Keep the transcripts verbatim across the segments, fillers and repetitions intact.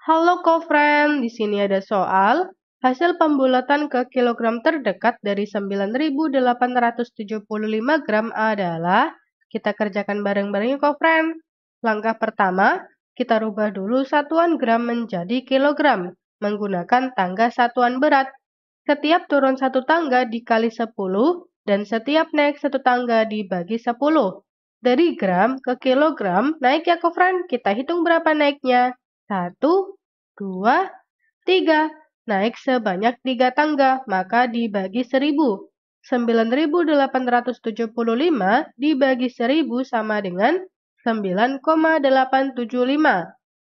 Halo Kofriend, di sini ada soal hasil pembulatan ke kilogram terdekat dari sembilan ribu delapan ratus tujuh puluh lima gram adalah. Kita kerjakan bareng-bareng yuk Kofriend. Langkah pertama, kita rubah dulu satuan gram menjadi kilogram menggunakan tangga satuan berat. Setiap turun satu tangga dikali sepuluh dan setiap naik satu tangga dibagi sepuluh. Dari gram ke kilogram naik ya Kofriend, kita hitung berapa naiknya. satu, dua, tiga. Naik sebanyak tiga tangga, maka dibagi seribu. sembilan ribu delapan ratus tujuh puluh lima dibagi seribu sama dengan sembilan koma delapan tujuh lima.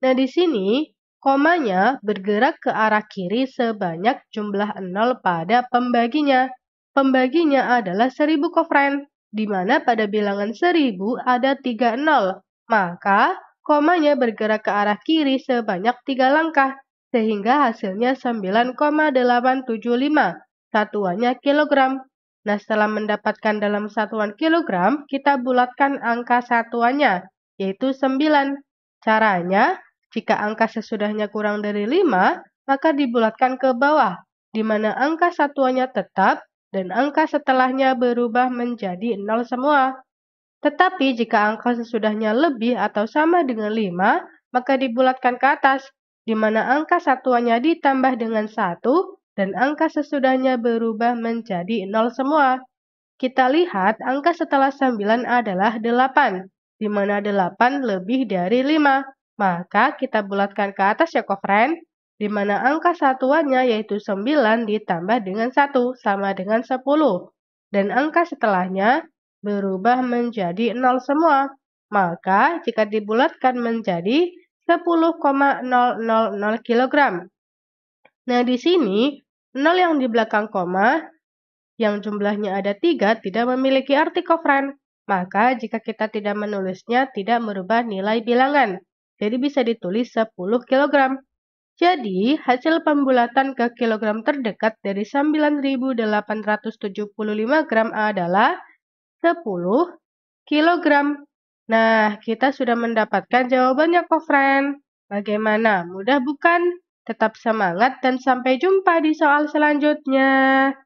Nah, di sini komanya bergerak ke arah kiri sebanyak jumlah nol pada pembaginya. Pembaginya adalah seribu Kofriend, di mana pada bilangan seribu ada tiga nol. Maka komanya bergerak ke arah kiri sebanyak tiga langkah, sehingga hasilnya sembilan koma delapan tujuh lima, satuannya kilogram. Nah, setelah mendapatkan dalam satuan kilogram, kita bulatkan angka satuannya, yaitu sembilan. Caranya, jika angka sesudahnya kurang dari lima, maka dibulatkan ke bawah, di mana angka satuannya tetap dan angka setelahnya berubah menjadi nol semua. Tetapi jika angka sesudahnya lebih atau sama dengan lima, maka dibulatkan ke atas, di mana angka satuannya ditambah dengan satu dan angka sesudahnya berubah menjadi nol semua. Kita lihat angka setelah sembilan adalah delapan, di mana delapan lebih dari lima. Maka kita bulatkan ke atas ya Kofriend, di mana angka satuannya yaitu sembilan ditambah dengan satu sama dengan sepuluh. Dan angka setelahnya berubah menjadi nol semua. Maka jika dibulatkan menjadi sepuluh koma nol nol nol kilogram. Nah, di sini nol yang di belakang koma yang jumlahnya ada tiga tidak memiliki arti Kofriend. Maka jika kita tidak menulisnya tidak merubah nilai bilangan. Jadi bisa ditulis sepuluh kilogram. Jadi hasil pembulatan ke kilogram terdekat dari sembilan ribu delapan ratus tujuh puluh lima gram adalah sepuluh kilogram. Nah, kita sudah mendapatkan jawabannya Kofriend. Bagaimana? Mudah bukan? Tetap semangat dan sampai jumpa di soal selanjutnya.